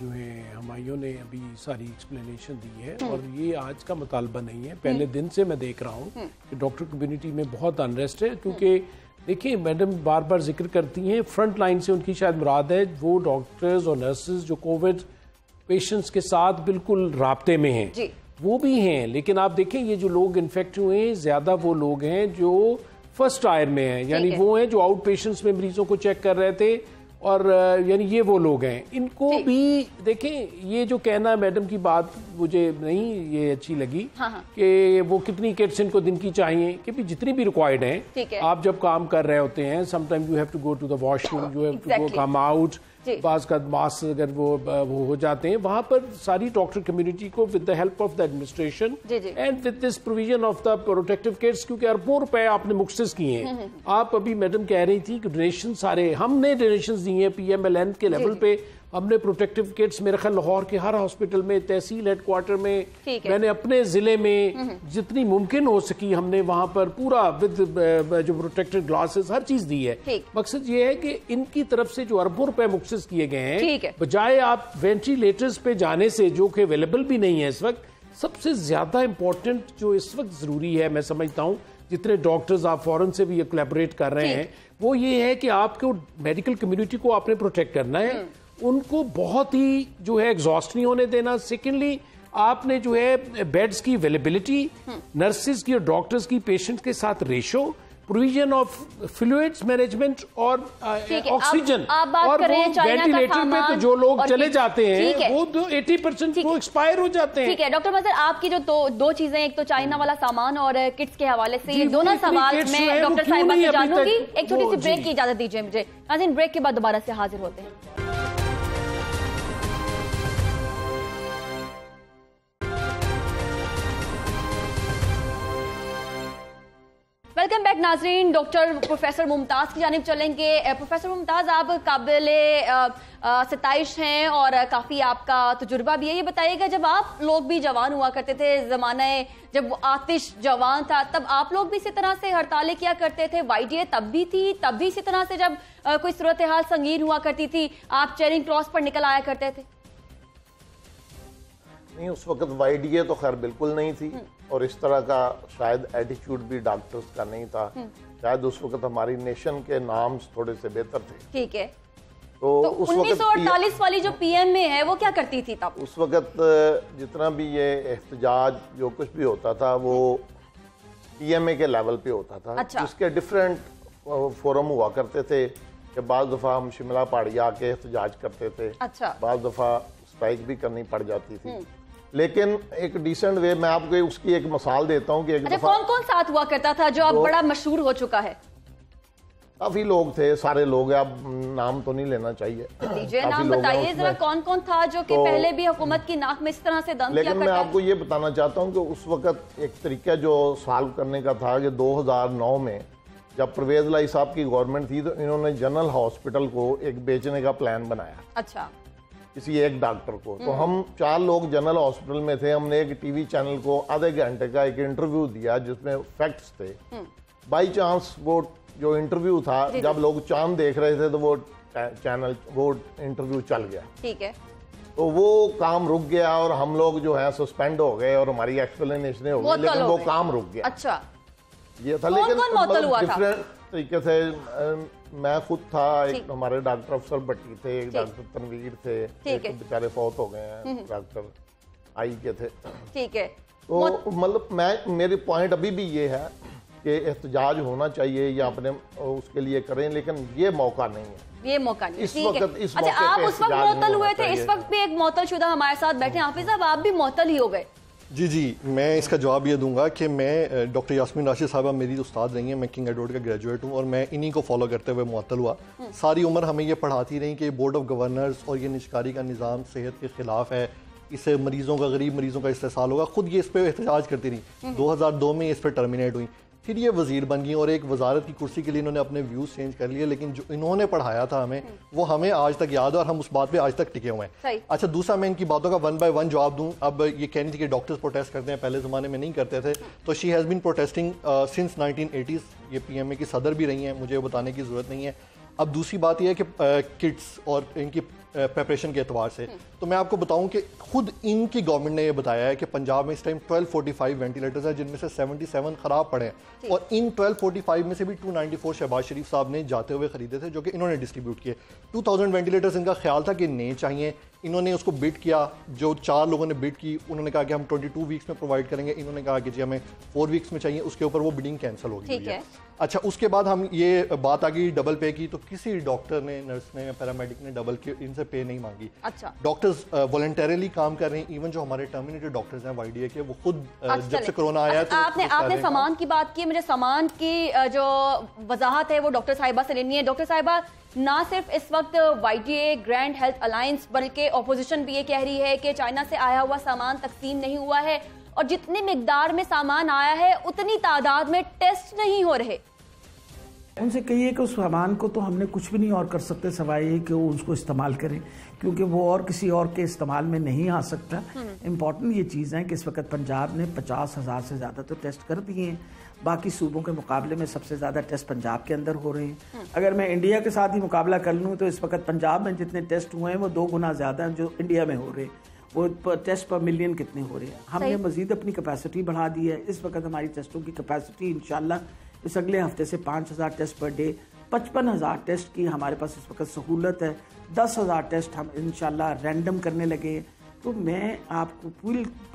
जो है हमायों ने अभी सारी एक्सप्लेनेशन दी है, और ये आज का मुतालबा नहीं है, पहले दिन से मैं देख रहा हूँ कि डॉक्टर कम्युनिटी में बहुत अनरेस्ट है। क्योंकि देखिए मैडम बार बार जिक्र करती हैं, फ्रंट लाइन से उनकी शायद मुराद है वो डॉक्टर्स और नर्सेज जो कोविड पेशेंट्स के साथ बिल्कुल राब्ते में हैं, वो भी हैं। लेकिन आप देखें ये जो लोग इन्फेक्ट हुए हैं, ज़्यादा वो लोग हैं जो फर्स्ट टायर में हैं, यानी वो हैं जो आउट पेशेंट्स में मरीजों को चेक कर रहे थे और यानी ये वो लोग हैं। इनको भी देखें, ये जो कहना मैडम की बात मुझे नहीं ये अच्छी लगी कि वो कितनी किट्स इनको दिन की चाहिए, क्योंकि जितनी भी रिक्वायर्ड हैं। आप जब काम कर रहे होते हैं, sometime you have to go to the washroom, you have to go come out, बास का मास्क अगर वो हो जाते हैं, वहाँ पर सारी डॉक्टर कम्युनिटी को with the help of the administration and with this provision of the protective kits, क्योंकि अरबों रुपए आपने मुख्तस किए हैं। आप अभी मैडम कह रही थी कि डोनेशन सारे हमने डोनेशन दिए हैं PMLN के लेवल पे, हमने प्रोटेक्टिव किट्स मेरे ख्याल लाहौर के हर हॉस्पिटल में, तहसील हेडक्वार्टर में, मैंने अपने जिले में जितनी मुमकिन हो सकी हमने वहाँ पर पूरा विद जो प्रोटेक्टेड ग्लासेस हर चीज दी है। मकसद ये है कि इनकी तरफ से जो अरबों रुपए मुख्तस किए गए हैं, बजाय आप वेंटिलेटर्स पे जाने से जो कि अवेलेबल भी नहीं है इस वक्त, सबसे ज्यादा इम्पोर्टेंट जो इस वक्त जरूरी है मैं समझता हूँ, जितने डॉक्टर्स आप फॉरेन से भी ये कोलैबोरेट कर रहे हैं, वो ये है कि आपको मेडिकल कम्युनिटी को आपने प्रोटेक्ट करना है, उनको बहुत ही जो है एग्जॉस्ट नहीं होने देना। सेकेंडली आपने जो है बेड्स की अवेलेबिलिटी, नर्सेज की और डॉक्टर्स की पेशेंट के साथ ratio, provision of fluids management और ऑक्सीजन, और वेंटिलेटर में तो जो लोग चले जाते हैं वो 80% वो एक्सपायर हो जाते हैं। ठीक है डॉक्टर मजहर, आपकी जो दो चीजें, एक तो चाइना वाला सामान और किट्स के हवाले से, ये दोनों सवाल मैं डॉक्टर साहिबा से जानूंगी। एक छोटी सी ब्रेक की इजाजत दीजिए मुझे, नाज़रीन ब्रेक के बाद दोबारा से हाजिर होते हैं। वेलकम बैक नाजरीन, डॉक्टर प्रोफेसर मुमताज़ की जानिब चलेंगे। प्रोफेसर मुमताज़, आप काबिले सताइश हैं और काफ़ी आपका तजुर्बा भी है। ये बताइएगा, जब आप लोग भी जवान हुआ करते थे, ज़माना जब आतिश जवान था, तब आप लोग भी इसी तरह से हड़तालें किया करते थे? YDA तब भी थी, तब भी इसी तरह से जब कोई सूरत हाल संगीन हुआ करती थी आप चेरिंग क्रॉस पर निकल आया करते थे? नहीं, उस वक्त YDA तो खैर बिल्कुल नहीं थी और इस तरह का शायद एटीट्यूड भी डॉक्टर्स का नहीं था, शायद उस वक्त हमारी नेशन के नाम्स थोड़े से बेहतर थे। ठीक है, तो उस 1948 वाली जो PMA है वो क्या करती थी तब? उस वक्त जितना भी ये एहतजाज जो कुछ भी होता था वो PMA के लेवल पे होता था। अच्छा। उसके डिफरेंट फोरम हुआ करते थे कि बाज़ दफ़ा हम शिमला पहाड़ी आके एहतजाज करते थे। अच्छा। बाज़ दफ़ा स्ट्राइक भी करनी पड़ जाती थी, लेकिन एक डिसेंट वे मैं आपको उसकी एक मिसाल देता हूँ कि एक कौन कौन साथ हुआ करता था जो अब बड़ा मशहूर हो चुका है? काफी लोग थे, सारे लोग, अब नाम तो नहीं लेना चाहिए। नाम बताइए जरा, कौन कौन था जो कि पहले भी हुकूमत की नाक में इस तरह से दम किया करता था? लेकिन मैं आपको ये बताना चाहता हूँ कि उस वक्त एक तरीका जो सॉल्व करने का था कि 2009 में जब परवेज लाई साहब की गवर्नमेंट थी तो इन्होंने जनरल हॉस्पिटल को एक बेचने का प्लान बनाया। अच्छा। किसी एक डॉक्टर को, तो हम चार लोग जनरल हॉस्पिटल में थे, हमने एक टीवी चैनल को आधे घंटे का एक इंटरव्यू दिया जिसमें फैक्ट्स थे। बाय चांस वो जो इंटरव्यू था, जब लोग चांद देख रहे थे तो वो चैनल वो इंटरव्यू चल गया। ठीक है, तो वो काम रुक गया और हम लोग जो है सस्पेंड हो गए और हमारी एक्सप्लेनेशन हो गई, लेकिन वो काम रुक गया। अच्छा, ये था। लेकिन डिफरेंट तरीके से मैं खुद था, एक हमारे डॉक्टर अफसर बट्टी थे, एक डॉक्टर तनवीर थे, एक बेचारे फौत हो गए हैं, डॉक्टर आई के थे। ठीक है, तो मतलब मैं मेरे पॉइंट अभी भी ये है कि एहतजाज होना चाहिए या अपने उसके लिए करें, लेकिन ये मौका नहीं है, ये मौका नहीं। इस वक्त इस अच्छा, आप उस वक्त मौतल हुए थे, इस वक्त भी एक मौतल शुदा हमारे साथ बैठे। हाफिज साहब, आप भी मौतल ही हो गए? जी जी, मैं इसका जवाब ये दूंगा कि मैं डॉक्टर यास्मीन राशिद साहबा मेरी उस्ताद रही हैं, मैं किंग एडवर्ड का ग्रेजुएट हूँ और मैं इन्हीं को फॉलो करते हुए मुअत्तल हुआ। सारी उम्र हमें ये पढ़ाती रही कि बोर्ड ऑफ गवर्नर्स और ये निशकारी का निज़ाम सेहत के ख़िलाफ़ है, इससे मरीज़ों का, गरीब मरीज़ों का इस्तेसाल होगा। ख़ुद ये इस पर एहतजाज करती रही। 2002 में इस पर टर्मिनेट हुई, फिर ये वज़ीर बन गई और एक वजारत की कुर्सी के लिए इन्होंने अपने व्यूज़ चेंज कर लिए, लेकिन जो इन्होंने पढ़ाया था हमें वो हमें आज तक याद है और हम उस बात पे आज तक टिके हुए हैं। अच्छा, दूसरा मैं इनकी बातों का वन बाय वन जवाब दूं। अब ये कहनी थी कि डॉक्टर्स प्रोटेस्ट करते हैं, पहले ज़माने में नहीं करते थे, तो she has been protesting since 1980s। ये PMA की सदर भी रही हैं, मुझे बताने की ज़रूरत नहीं है। अब दूसरी बात यह है कि किट्स और इनकी प्रेपरेशन के एतवार से तो मैं आपको बताऊं कि खुद इनकी गवर्नमेंट ने ये बताया है कि पंजाब में इस टाइम 1245 वेंटिलेटर्स हैं, जिनमें से 77 ख़राब पड़े हैं और इन 1245 में से भी 294 शहबाज शरीफ साहब ने जाते हुए ख़रीदे थे, जो कि इन्होंने डिस्ट्रीब्यूट किए। 2000 वेंटिलेटर्स इनका ख्याल था कि नए चाहिए, इन्होंने उसको बिड किया, जो चार लोगों ने बिड की उन्होंने कहा कि हम 22 वीक्स में प्रोवाइड करेंगे, इन्होंने कहा कि जी हमें 4 वीक्स में चाहिए, उसके ऊपर वो बिडिंग कैंसिल हो गई है। अच्छा, उसके बाद हम ये बात आ गई डबल पे की, तो किसी डॉक्टर ने, नर्स ने, पैरामेडिक ने डबल की इनसे पे नहीं मांगी। अच्छा, डॉक्टर्स वॉलंटरली काम कर रहे हैं, इवन जो हमारे टर्मिनेटेड डॉक्टर्स हैं वाईडीए के, वो खुद जब से कोरोना आया तो आपने सामान की बात की, मुझे सामान की जो वजाहत है वो डॉक्टर साहिबा से लेनी है। डॉक्टर साहिबा, ना सिर्फ इस वक्त वाईडीए, ग्रैंड हेल्थ अलायंस, बल्कि ऑपोजिशन भी ये कह रही है कि चाइना से आया हुआ सामान तकसीम नहीं हुआ है और जितनी मिकदार में सामान आया है उतनी तादाद में टेस्ट नहीं हो रहे। उनसे कहिए कि उस सामान को तो हमने कुछ भी नहीं और कर सकते सवाए कि वो उसको इस्तेमाल करें, क्योंकि वो और किसी और के इस्तेमाल में नहीं आ सकता। इम्पॉर्टेंट ये चीज़ है कि इस वक्त पंजाब ने 50,000 से ज़्यादा तो टेस्ट कर दिए हैं, बाकी सूबों के मुकाबले में सबसे ज़्यादा टेस्ट पंजाब के अंदर हो रहे हैं। अगर मैं इंडिया के साथ ही मुकाबला कर लूँ तो इस वक्त पंजाब में जितने टेस्ट हुए हैं वो 2 गुना ज़्यादा हैं जो इंडिया में हो रहे हैं। वो टेस्ट पर मिलियन कितने हो रहे हैं, हमने मज़ीद अपनी कैपेसिटी बढ़ा दी है। इस वक्त हमारी टेस्टों की कैपेसिटी इंशाल्लाह इस अगले हफ्ते से 5,000 टेस्ट पर डे, 55,000 टेस्ट की हमारे पास इस वक्त सहूलत है, 10,000 टेस्ट हम इंशाल्लाह रैंडम करने लगे। तो मैं आपको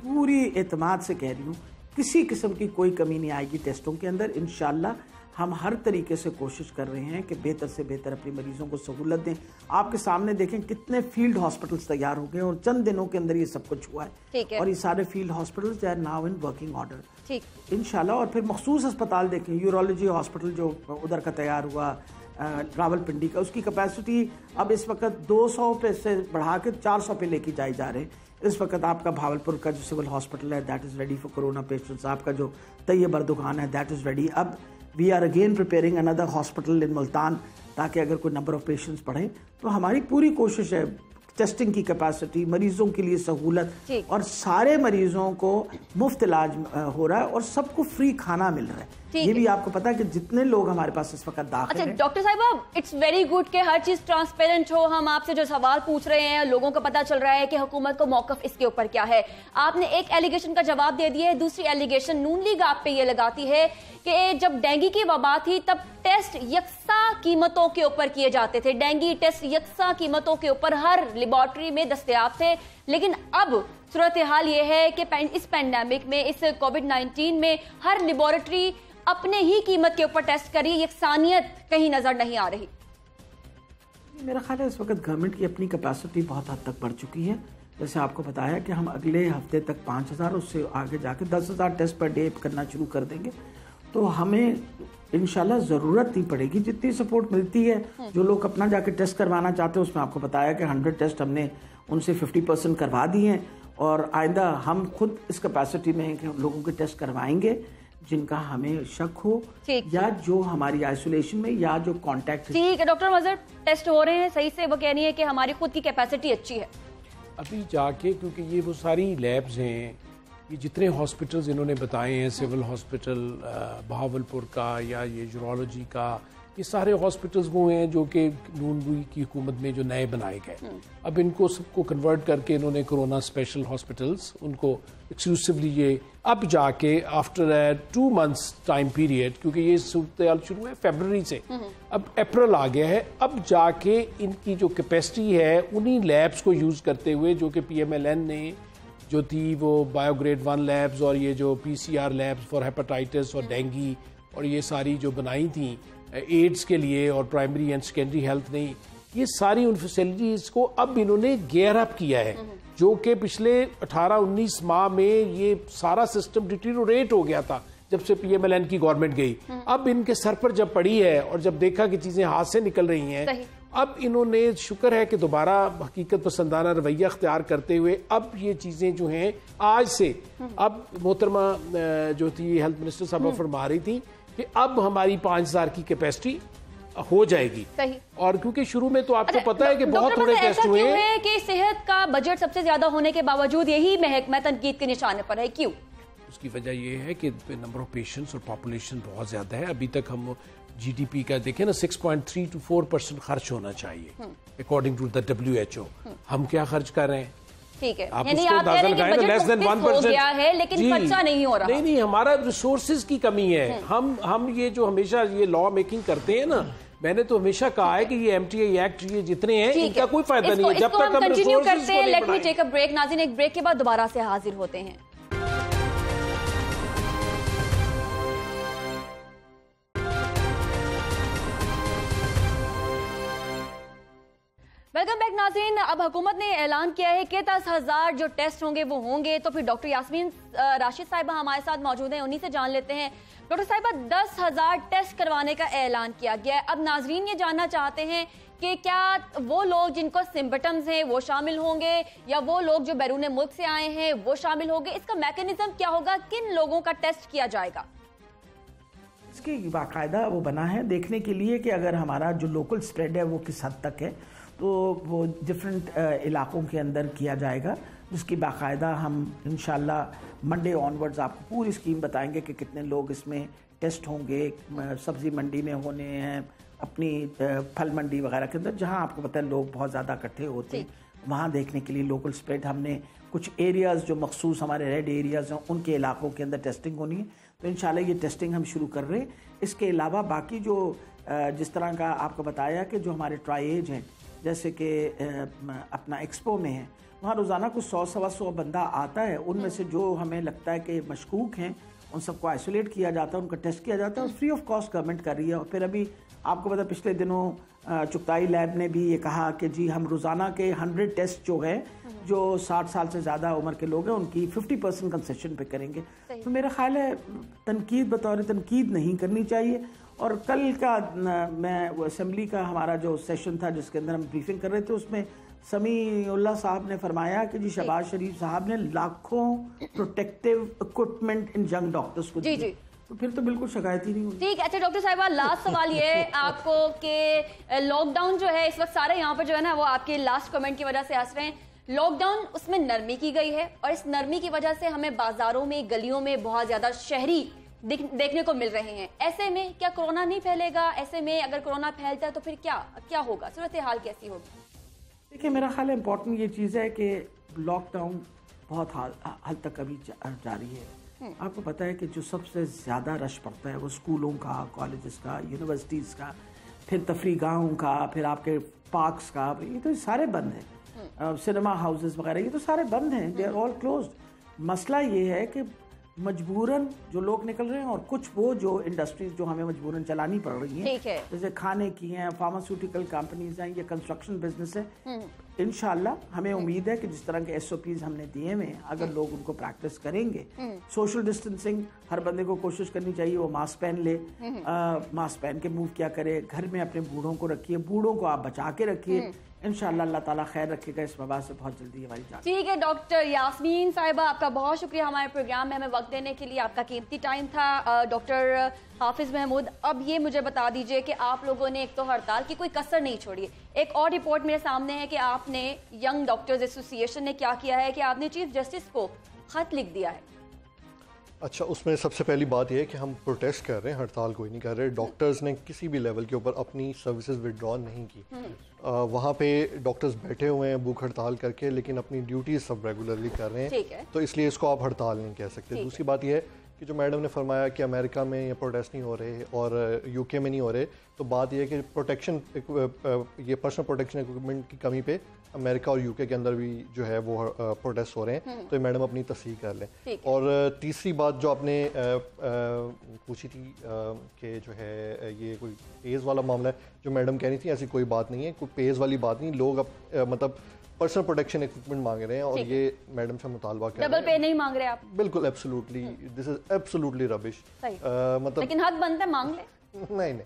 पूरी एतमाद से कह रही हूँ, किसी किस्म की कोई कमी नहीं आएगी टेस्टों के अंदर। इंशाल्लाह हम हर तरीके से कोशिश कर रहे हैं कि बेहतर से बेहतर अपने मरीज़ों को सहूलत दें। आपके सामने देखें कितने फील्ड हॉस्पिटल्स तैयार हो गए और चंद दिनों के अंदर ये सब कुछ हुआ है, और ये सारे field hospitals are now in working order इंशाल्लाह। और फिर मखसूस अस्पताल देखें, यूरोलॉजी हॉस्पिटल जो उधर का तैयार हुआ रावलपिंडी का, उसकी कैपेसिटी अब इस वक्त 200 पे से बढ़ा के 400 पे लेके जाए जा रहे हैं। इस वक्त आपका भावलपुर का जो सिविल हॉस्पिटल है that is ready for corona patients, आपका जो तैयब बर्दुगान है दैट इज़ रेडी। अब we are again preparing another hospital in Multan, ताकि अगर कोई नंबर ऑफ पेशेंट्स बढ़े तो हमारी पूरी कोशिश है टेस्टिंग की कैपेसिटी, मरीजों के लिए सहूलत, और सारे मरीजों को मुफ्त इलाज हो रहा है और सबको फ्री खाना मिल रहा है। ये भी आपको पता है कि जितने लोग हमारे पास इस वक्त दाखिल हैं। अच्छा डॉक्टर साहिबा, इट्स वेरी गुड कि हर चीज़ ट्रांसपेरेंट हो, हम आपसे जो सवाल पूछ रहे हैं लोगों को पता चल रहा है कि हुकूमत को मौकफ इसके ऊपर क्या है। आपने एक एलिगेशन का जवाब दे दिया है, दूसरी एलिगेशन नून लीग आप पे ये लगाती है कि जब डेंगू की वबा थी तब टेस्ट यकसा कीमतों के ऊपर किए जाते थे, डेंगू टेस्ट यकसा कीमतों के ऊपर हर लेबॉर्ट्री में दस्तयाब थे, लेकिन अब सूरत हाल यह है कि इस पैंडमिक में, इस कोविड-19 में हर लेबॉर्ट्री अपने ही कीमत के ऊपर टेस्ट करी, यकसानियत कहीं नजर नहीं आ रही। मेरा ख्याल है इस वक्त गवर्नमेंट की अपनी कैपेसिटी बहुत हद तक बढ़ चुकी है। जैसे आपको बताया कि हम अगले हफ्ते तक 5,000 उससे आगे जाके 10,000 टेस्ट पर डे करना शुरू कर देंगे, तो हमें इंशाल्लाह ज़रूरत नहीं पड़ेगी। जितनी सपोर्ट मिलती है, जो लोग अपना जाके टेस्ट करवाना चाहते हैं, उसमें आपको बताया कि 100 टेस्ट हमने उनसे 50% करवा दिए हैं, और आइंदा हम खुद इस कैपेसिटी में हैं कि हम लोगों के टेस्ट करवाएंगे जिनका हमें शक हो, या जो हमारी आइसोलेशन में, या जो कॉन्टैक्ट। ठीक है डॉक्टर मजहर, टेस्ट हो रहे हैं सही से, वो कह रही है कि हमारी खुद की कैपेसिटी अच्छी है अभी जाके, क्योंकि ये वो सारी लैब्स हैं, ये जितने हॉस्पिटल्स इन्होंने बताए हैं, सिविल हॉस्पिटल बहावलपुर का या ये यूरोलॉजी का, ये सारे हॉस्पिटल्स वो हैं जो कि नून लीग की हुकूमत में जो नए बनाए गए, अब इनको सबको कन्वर्ट करके इन्होंने कोरोना स्पेशल हॉस्पिटल्स उनको एक्सक्लूसिवली ये अब जाके आफ्टर 2 मंथ्स टाइम पीरियड, क्योंकि ये सूरत शुरू है फरवरी से, अब अप्रैल आ गया है, अब जाके इनकी जो कैपेसिटी है उन्हीं लैब्स को यूज़ करते हुए जो कि PMLN ने जो थी वो बायोग्रेड 1 लैब्स और ये जो PCR लैब्स फॉर हेपेटाइटिस और डेंगी और ये सारी जो बनाई थी एड्स के लिए और प्राइमरी एंड सेकेंडरी हेल्थ ने, ये सारी उन फैसिलिटीज़ को अब इन्होंने गेयर अप किया है, जो कि पिछले 18-19 माह में ये सारा सिस्टम डिटीरियोरेट हो गया था जब से PMLN की गवर्नमेंट गई। अब इनके सर पर जब पड़ी है और जब देखा कि चीज़ें हाथ से निकल रही हैं, अब इन्होंने शुक्र है कि दोबारा हकीकत पसंदाना रवैया अख्तियार करते हुए अब ये चीज़ें जो हैं आज से, अब मोहतरमा जो थी हेल्थ मिनिस्टर साहब फरमा रही थी कि अब हमारी 5,000 की कैपेसिटी हो जाएगी, और क्योंकि शुरू में तो आपको पता है कि बहुत थोड़े टेस्ट हुए हैं कि सेहत का बजट सबसे ज्यादा होने के बावजूद यही महकमा तनकीद के निशाने पर है, क्यों? उसकी वजह यह है कि नंबर ऑफ पेशेंट्स और पॉपुलेशन बहुत ज्यादा है। अभी तक हम GDP का देखें ना 6.3 to 4% खर्च होना चाहिए अकॉर्डिंग टू द WHO, हम क्या खर्च कर रहे हैं? ठीक है, आप उसको अंदाजा लगाएं तो लेस देन 1%, लेकिन खर्चा नहीं हो रहा। नहीं, हमारा रिसोर्सेज की कमी है। हम ये जो हमेशा ये लॉ मेकिंग करते हैं ना मैंने तो हमेशा कहा है कि ये एमटीआई एक्ट ये जितने हैं इनका कोई फायदा नहीं है जब तक हम कंटिन्यू करते हैं। Let me take a break. नाज़रीन, एक ब्रेक के बाद दोबारा से हाजिर होते हैं। वेलकम बैक नाज़रीन। अब हुकूमत ने ऐलान किया है कि 10,000 जो टेस्ट होंगे वो होंगे। तो फिर डॉक्टर यास्मीन राशिद साहिबा हमारे साथ मौजूद हैं, उन्हीं से जान लेते हैं। डॉक्टर साहिबा, 10,000 टेस्ट करवाने का ऐलान किया गया है। अब नाज़रीन ये जानना चाहते हैं कि क्या वो लोग जिनको सिम्पटम्स हैं वो शामिल होंगे या वो लोग जो बैरून मुल्क से आए हैं वो शामिल होंगे? इसका मैकेनिज्म क्या होगा, किन लोगों का टेस्ट किया जाएगा? इसकी बाकायदा वो बना है देखने के लिए कि अगर हमारा जो लोकल स्प्रेड है वो किस हद तक है, तो वो डिफरेंट इलाक़ों के अंदर किया जाएगा, जिसकी बाकायदा हम इंशाल्लाह मंडे ऑनवर्ड्स आपको पूरी स्कीम बताएंगे कि कितने लोग इसमें टेस्ट होंगे। सब्ज़ी मंडी में होने हैं, अपनी फल मंडी वगैरह के अंदर जहां आपको पता है लोग बहुत ज़्यादा इकट्ठे होते हैं, वहाँ देखने के लिए लोकल स्प्रेड हमने कुछ एरियाज़ जो मखसूस हमारे रेड एरियाज़ हैं उनके इलाक़ों के अंदर टेस्टिंग होनी है। तो इंशाल्लाह ये टेस्टिंग हम शुरू कर रहे हैं। इसके अलावा बाकी जो जिस तरह का आपको बताया कि जो हमारे ट्राईएज हैं, जैसे कि अपना एक्सपो में है, वहाँ रोज़ाना कुछ 100-125 बंदा आता है, उनमें से जो हमें लगता है कि मशकूक हैं उन सबको आइसोलेट किया जाता है, उनका टेस्ट किया जाता है और फ्री ऑफ कॉस्ट गवर्नमेंट कर रही है। और फिर अभी आपको पता पिछले दिनों चुगताई लैब ने भी ये कहा कि जी हम रोज़ाना के 100 टेस्ट जो है जो 60 साल से ज़्यादा उम्र के लोग हैं उनकी 50% कंसेशन पे करेंगे। तो मेरा ख़्याल है तनकीद बतौर तनकीद नहीं करनी चाहिए। और कल का मैं असम्बली का हमारा जो सेशन था जिसके अंदर हम ब्रीफिंग कर रहे थे, उसमें समीउल्लाह साहब ने फरमाया कि जी शहबाज शरीफ साहब ने लाखों प्रोटेक्टिव इक्विपमेंट इन यंग डॉक्टर्स को दी, तो फिर तो बिल्कुल शिकायत ही नहीं होगी। ठीक है। अच्छा डॉक्टर साहिबा, लास्ट सवाल ये है आपको कि लॉकडाउन जो है इस वक्त सारे यहाँ पर जो है ना वो आपके लास्ट कमेंट की वजह से हंस रहे हैं, लॉकडाउन उसमें नरमी की गई है और इस नरमी की वजह से हमें बाजारों में गलियों में बहुत ज्यादा शहरी देखने को मिल रहे हैं। ऐसे में क्या कोरोना नहीं फैलेगा? ऐसे में अगर कोरोना फैलता है तो फिर क्या होगा, सूरत हाल कैसी होगी? देखिए मेरा ख्याल है इम्पोर्टेंट ये चीज़ है कि लॉकडाउन बहुत हाल तक अभी जारी है। आपको पता है कि जो सबसे ज़्यादा रश पड़ता है वो स्कूलों का, कॉलेजेस का, यूनिवर्सिटीज़ का, फिर तफरी गाहों का, फिर आपके पार्क्स का, ये तो सारे बंद हैं, सिनेमा हाउसेस वगैरह ये तो सारे बंद हैं, दे आर ऑल क्लोज। मसला ये है कि मजबूरन जो लोग निकल रहे हैं और कुछ वो जो इंडस्ट्रीज जो हमें मजबूरन चलानी पड़ रही हैं, जैसे खाने की हैं, फार्मास्यूटिकल कंपनीज हैं, ये कंस्ट्रक्शन बिजनेस है। इंशाल्लाह हमें उम्मीद है कि जिस तरह के SOPs हमने दिए हुए हैं अगर लोग उनको प्रैक्टिस करेंगे, सोशल डिस्टेंसिंग हर बंदे को कोशिश करनी चाहिए, वो मास्क पहन ले, मास्क पहन के मूव किया करे, घर में अपने बूढ़ों को रखिए, बूढ़ों को आप बचा के रखिए, इंशाल्लाह अल्लाह ताला खैर रखेगा इस वबा से बहुत जल्दी हमारी जान। ठीक है डॉक्टर यास्मीन साहिबा, आपका बहुत शुक्रिया हमारे प्रोग्राम में हमें वक्त देने के लिए, आपका कीमती टाइम था। डॉक्टर हाफिज महमूद, अब ये मुझे बता दीजिए कि आप लोगों ने एक तो हड़ताल की कोई कसर नहीं छोड़ी, एक और रिपोर्ट मेरे सामने है कि आपने यंग डॉक्टर्स एसोसिएशन ने क्या किया है कि आपने चीफ जस्टिस को खत लिख दिया है। अच्छा, उसमें सबसे पहली बात यह है कि हम प्रोटेस्ट कर रहे हैं, हड़ताल कोई नहीं कर रहे। डॉक्टर्स ने किसी भी लेवल के ऊपर अपनी सर्विसेज विदड्रॉ नहीं की। वहाँ पे डॉक्टर्स बैठे हुए हैं भूख हड़ताल करके, लेकिन अपनी ड्यूटीज सब रेगुलरली कर रहे हैं, तो इसलिए इसको आप हड़ताल नहीं कह सकते। दूसरी बात यह है कि जो मैडम ने फरमाया कि अमेरिका में ये प्रोटेस्ट नहीं हो रहे और UK में नहीं हो रहे, तो बात यह है कि प्रोटेक्शन ये पर्सनल प्रोटेक्शन इक्विपमेंट की कमी पे अमेरिका और UK के अंदर भी जो है वो प्रोटेस्ट हो रहे हैं, तो ये मैडम अपनी तस्दीक कर लें। और तीसरी बात जो आपने पूछी थी कि जो है ये कोई पेज वाला मामला है, जो मैडम कह रही थी ऐसी कोई बात नहीं है, कोई पेज वाली बात नहीं, लोग अब मतलब पर्सनल प्रोटेक्शन इक्विपमेंट मांग रहे हैं और ये मैडम से मुतालबा कर रहे हैं। डबल पे नहीं मांग रहे आप? बिल्कुल absolutely, this is absolutely rubbish. मतलब लेकिन हक बनता है मांग ले। नहीं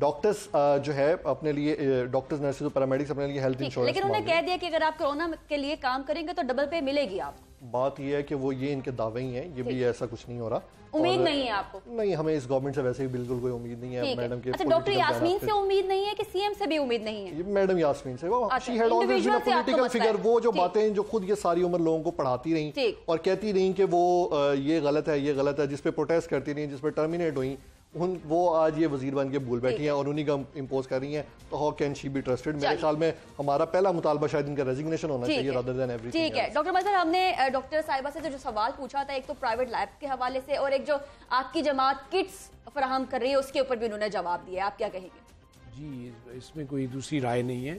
डॉक्टर्स जो है अपने लिए, डॉक्टर्स नर्सेज और पैरामेडिक्स अपने लिए हेल्थ इंश्योरेंस, लेकिन उन्होंने कह दिया कि अगर आप कोरोना के लिए काम करेंगे तो डबल पे मिलेगी आपको। बात ये है कि वो ये इनके दावे ही हैं, ये भी ऐसा कुछ नहीं हो रहा। उम्मीद नहीं है आपको? नहीं, हमें इस गवर्नमेंट से वैसे भी बिल्कुल कोई उम्मीद नहीं है। मैडम के डॉक्टर यास्मीन से उम्मीद नहीं है कि CM से भी उम्मीद नहीं है? मैडम यास्मीन से पॉलिटिकल फिगर, वो जो बातें जो खुद ये सारी उम्र लोगों को पढ़ाती रही और कहती रही कि वो ये गलत है, ये गलत है, जिसपे प्रोटेस्ट करती रही, जिसपे टर्मिनेट हुई, वो आज ये वजीर बन के भूल बैठी हैं और उन्हीं का इम्पोज कर रही हैं, तो how can she be trusted. मेरे ख्याल में हमारा पहला मुतालबा शायद इनका रेजिग्नेशन होना चाहिए रादर देन एवरीथिंग। ठीक है डॉक्टर मजहर, हमने डॉक्टर साहिबा से जो सवाल पूछा था, एक तो प्राइवेट लैब के हवाले से और एक जो आपकी जमात किट्स फराहम कर रही है उसके ऊपर भी उन्होंने जवाब दिया, आप क्या कहेंगे? जी, इसमें कोई दूसरी राय नहीं है।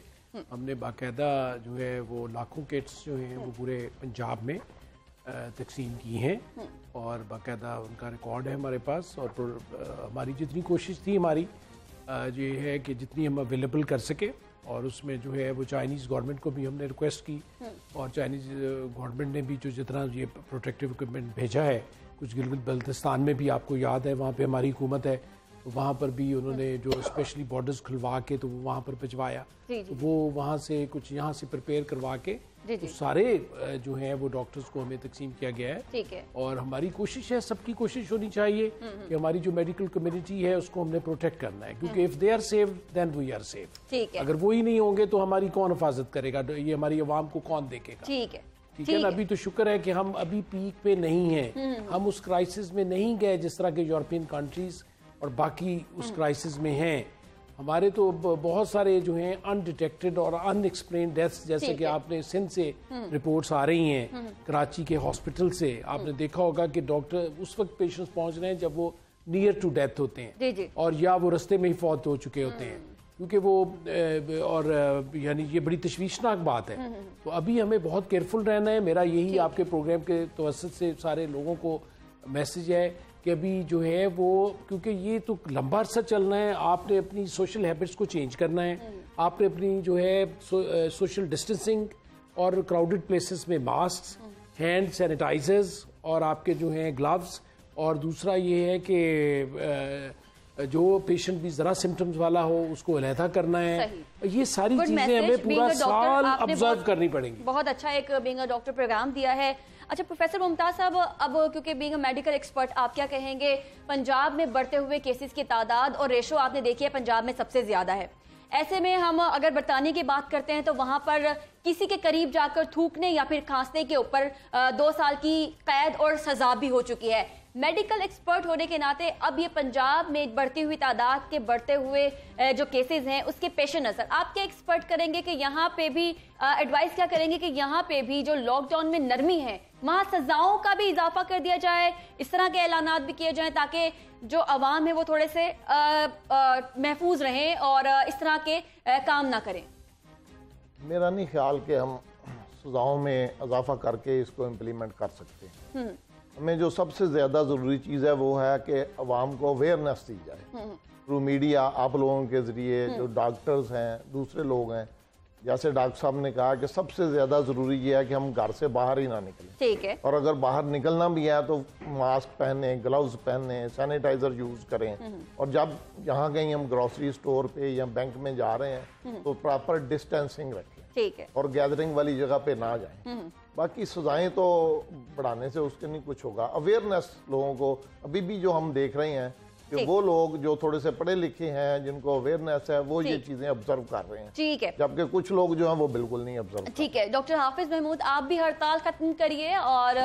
हमने बाकायदा जो है वो लाखों किट्स जो हैं वो पूरे पंजाब में तकसीम की हैं और बाकायदा उनका रिकॉर्ड है हमारे पास। और हमारी जितनी कोशिश थी हमारी ये है कि जितनी हम अवेलेबल कर सके, और उसमें जो है वो चाइनीज़ गवर्नमेंट को भी हमने रिक्वेस्ट की और चाइनीज़ गवर्नमेंट ने भी जो जितना ये प्रोटेक्टिव इक्विपमेंट भेजा है, कुछ गिलगित बल्तिस्तान में भी आपको याद है वहाँ पे हमारी हुकूमत है, वहाँ पर भी उन्होंने जो स्पेशली बॉर्डर्स खुलवा के तो वो वहाँ पर भिजवाया, तो वो वहाँ से कुछ यहाँ से प्रिपेयर करवा के तो सारे जो हैं वो डॉक्टर्स को हमें तकसीम किया गया है। ठीक है। और हमारी कोशिश है, सबकी कोशिश होनी चाहिए कि हमारी जो मेडिकल कम्युनिटी है उसको हमने प्रोटेक्ट करना है, क्योंकि if they are safe then we are safe. ठीक है। अगर वो ही नहीं होंगे तो हमारी कौन हिफाजत करेगा, ये हमारी आवाम को कौन देखेगा। ठीक है, ठीक है ना। अभी तो शुक्र है कि हम अभी पीक पे नहीं है, हम उस क्राइसिस में नहीं गए जिस तरह के यूरोपियन कंट्रीज और बाकी उस क्राइसिस में हैं। हमारे तो बहुत सारे जो हैं अनडिटेक्टेड और अनएक्सप्लेन डेथ्स, जैसे कि आपने सिंध से रिपोर्ट्स आ रही हैं, कराची के हॉस्पिटल से आपने देखा होगा कि डॉक्टर उस वक्त पेशेंट्स पहुंच रहे हैं जब वो नियर टू डेथ होते हैं और या वो रस्ते में ही फौत हो चुके होते हैं, क्योंकि वो और यानी ये बड़ी तशवीशनाक बात है। तो अभी हमें बहुत केयरफुल रहना है। मेरा यही आपके प्रोग्राम के तवसत से सारे लोगों को मैसेज है कि अभी जो है वो, क्योंकि ये तो लंबा अरसा चलना है, आपने अपनी सोशल हैबिट्स को चेंज करना है, आपने अपनी जो है सोशल डिस्टेंसिंग और क्राउडेड प्लेसेस में मास्क, हैंड सैनिटाइजर्स और आपके जो हैं ग्लव्स, और दूसरा ये है कि जो पेशेंट भी ज़रा सिम्टम्स वाला हो उसको अलहदा करना है। ये सारी चीज़ें हमें पूरा साल ऑब्जर्व करनी पड़ेंगी। बहुत अच्छा एक बीइंग अ डॉक्टर प्रोग्राम दिया है। अच्छा प्रोफेसर मुमताज साहब, अब क्योंकि बीइंग अ मेडिकल एक्सपर्ट, आप क्या कहेंगे, पंजाब में बढ़ते हुए केसेस की तादाद और रेशो आपने देखी है पंजाब में सबसे ज़्यादा है। ऐसे में हम अगर बरतानिया की बात करते हैं तो वहाँ पर किसी के करीब जाकर थूकने या फिर खांसने के ऊपर 2 साल की कैद और सजा भी हो चुकी है। मेडिकल एक्सपर्ट होने के नाते अब ये पंजाब में बढ़ती हुई तादाद के बढ़ते हुए जो केसेस हैं उसके पेश नज़र आप क्या एक्सपर्ट करेंगे कि यहाँ पे भी एडवाइस क्या करेंगे कि यहाँ पे भी जो लॉकडाउन में नरमी है वहाँ सजाओं का भी इजाफा कर दिया जाए, इस तरह के ऐलानात भी किए जाएँ ताकि जो आवाम है वो थोड़े से महफूज रहें और इस तरह के काम ना करें। मेरा नहीं ख्याल कि हम सजाओं में इजाफा करके इसको इम्प्लीमेंट कर सकते हैं। हमें जो सबसे ज़्यादा ज़रूरी चीज़ है वो है कि आवाम को अवेयरनेस दी जाए थ्रू मीडिया, आप लोगों के ज़रिए, जो डॉक्टर्स हैं, दूसरे लोग हैं। जैसे डॉक्टर साहब ने कहा कि सबसे ज़्यादा ज़रूरी ये है कि हम घर से बाहर ही ना निकलें। ठीक है। और अगर बाहर निकलना भी है तो मास्क पहने, ग्लव्स पहने, सैनिटाइज़र यूज़ करें। और जब यहाँ कहीं हम ग्रॉसरी स्टोर पे या बैंक में जा रहे हैं तो प्रॉपर डिस्टेंसिंग रखें। ठीक है। और गैदरिंग वाली जगह पे ना जाएं। बाकी सजाएं तो बढ़ाने से उसके नहीं कुछ होगा। अवेयरनेस लोगों को अभी भी जो हम देख रहे हैं कि वो लोग जो थोड़े से पढ़े लिखे हैं, जिनको अवेयरनेस है, वो ये चीजें ऑब्जर्व कर रहे हैं। ठीक है। जबकि कुछ लोग जो हैं वो बिल्कुल नहीं ऑब्जर्व। ठीक है। डॉक्टर हाफिज महमूद, आप भी हड़ताल खत्म करिए और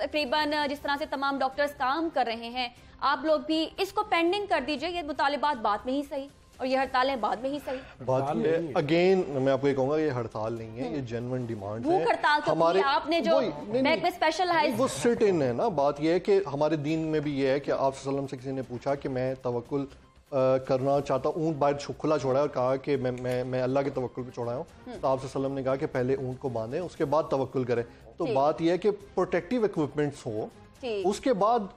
तकरीबन जिस तरह से तमाम डॉक्टर्स काम कर रहे हैं आप लोग भी इसको पेंडिंग कर दीजिए। ये मुतालिबात बाद में ही सही और ये हड़तालें बाद में ही सही। बात ये अगेन मैं आपको ये कहूँगा, ये हड़ताल नहीं है, ये जेन्युइन डिमांड है। हड़ताल हमारे आपने जो में स्पेशल है वो सिट इन है ना। बात ये है कि हमारे दीन में भी ये है कि आप सल्लम से किसी ने पूछा कि मैं तवक्कुल करना चाहता ऊँट बाहर खुला छोड़ा है और कहा कि मैं अल्लाह के तवक्कुल पे छोड़ा हूँ, तो आप सल्लम ने कहा कि पहले ऊँट को बांधें उसके बाद तवक्कुल करें। तो बात यह है कि प्रोटेक्टिव इक्विपमेंट्स हो, उसके बाद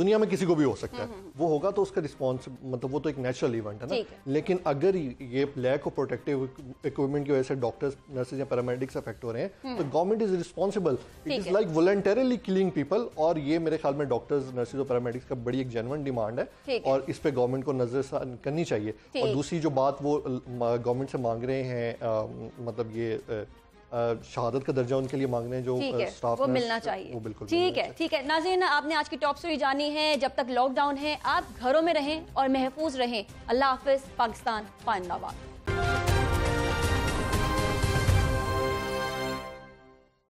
दुनिया में किसी को भी हो सकता है, वो होगा तो उसका रिस्पॉन्स मतलब वो तो एक नेचुरल इवेंट है ना। लेकिन अगर ये लैक ऑफ प्रोटेक्टिव इक्विपमेंट की वजह से डॉक्टर्स, नर्सेज या पैरामेडिक्स अफेक्ट हो रहे हैं तो government is responsible. It is like voluntarily killing people. और ये मेरे ख्याल में डॉक्टर्स, नर्सेज और पैरामेडिक्स का बड़ी एक जेन्युइन डिमांड है और इस पर गवर्नमेंट को नजरअंदाज करनी चाहिए। और दूसरी जो बात वो गवर्नमेंट से मांग रहे हैं, मतलब ये शहादत का दर्जा उनके लिए मांगने जो स्टाफ वो मिलना चाहिए, वो बिल्कुल। ठीक है, ठीक है। नाज़रीन, आपने आज की टॉप स्टोरी जानी है। जब तक लॉकडाउन है आप घरों में रहें और महफूज रहें। अल्लाह हाफिज़। पाकिस्तान।